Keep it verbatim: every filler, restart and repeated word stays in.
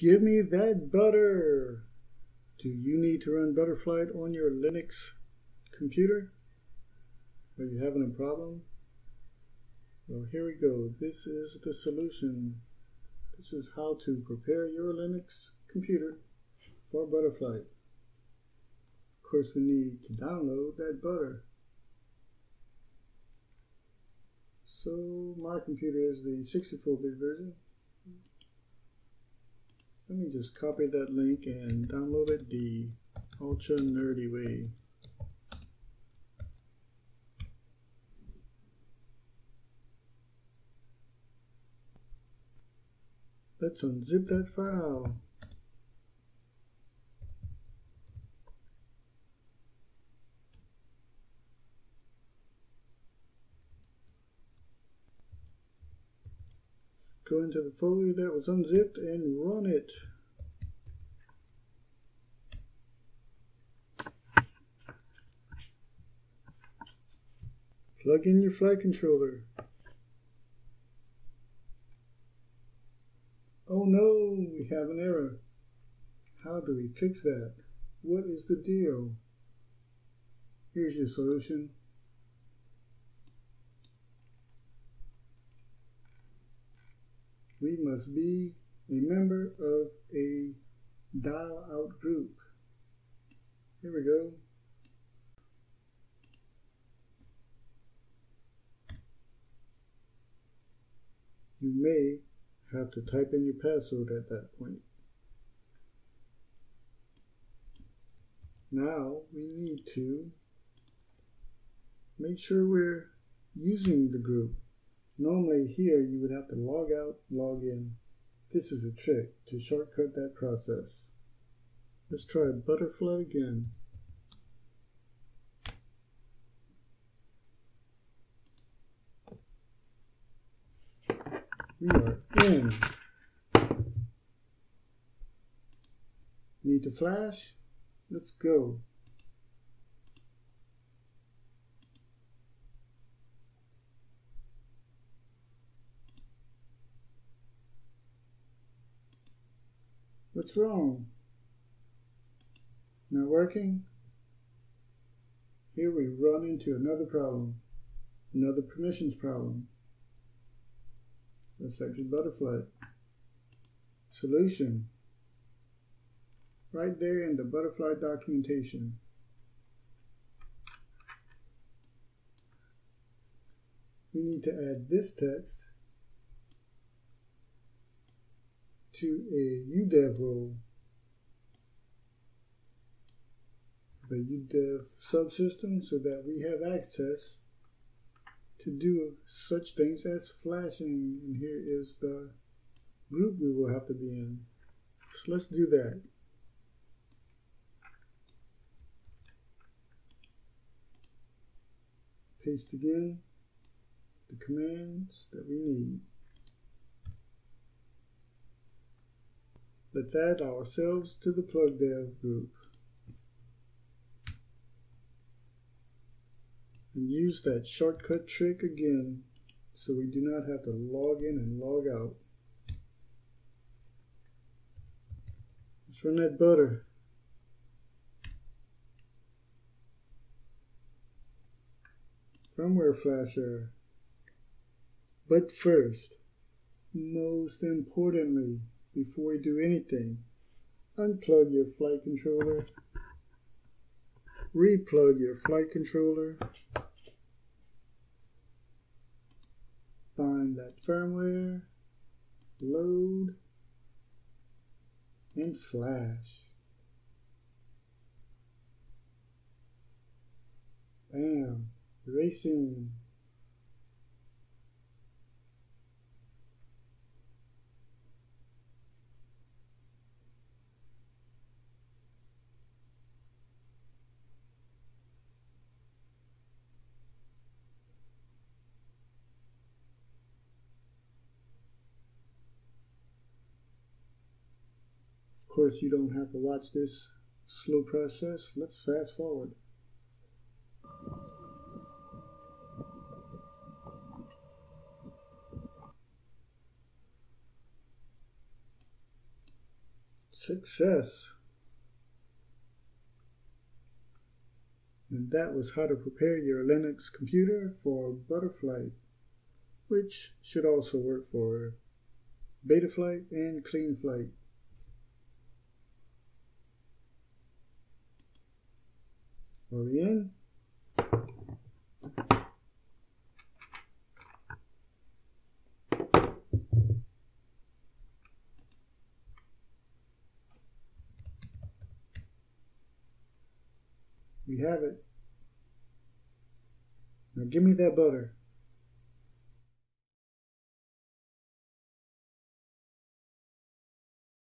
Give me that butter. Do you need to run Butterflight on your Linux computer? Are you having a problem? Well, here we go. This is the solution. This is how to prepare your Linux computer for Butterflight. Of course, we need to download that butter. So my computer is the sixty-four bit version. Let me just copy that link and download it the ultra nerdy way. Let's unzip that file. Go into the folder that was unzipped and run it. Plug in your flight controller. Oh no, we have an error. How do we fix that? What is the deal? Here's your solution. We must be a member of a dial-out group. Here we go. You may have to type in your password at that point. Now we need to make sure we're using the group. Normally here you would have to log out, log in. This is a trick to shortcut that process. Let's try Butterflight again. We are in. Need to flash? Let's go. What's wrong? Not working? Here we run into another problem, another permissions problem. Let's exit Butterflight. Solution. Right there in the Butterflight documentation. We need to add this text to a U dev role, the U dev subsystem, so that we have access to do such things as flashing. And here is the group we will have to be in. So let's do that. Paste again the commands that we need. Let's add ourselves to the plug dev group and use that shortcut trick again so we do not have to log in and log out. Let's run that butter. Firmware flash error. But first, most importantly, before we do anything, unplug your flight controller, replug your flight controller, find that firmware, load, and flash. Bam, racing. Of course, you don't have to watch this slow process. Let's fast forward. Success. And that was how to prepare your Linux computer for Butterflight, which should also work for Betaflight and Cleanflight. Are we in? We have it. Now give me that butter.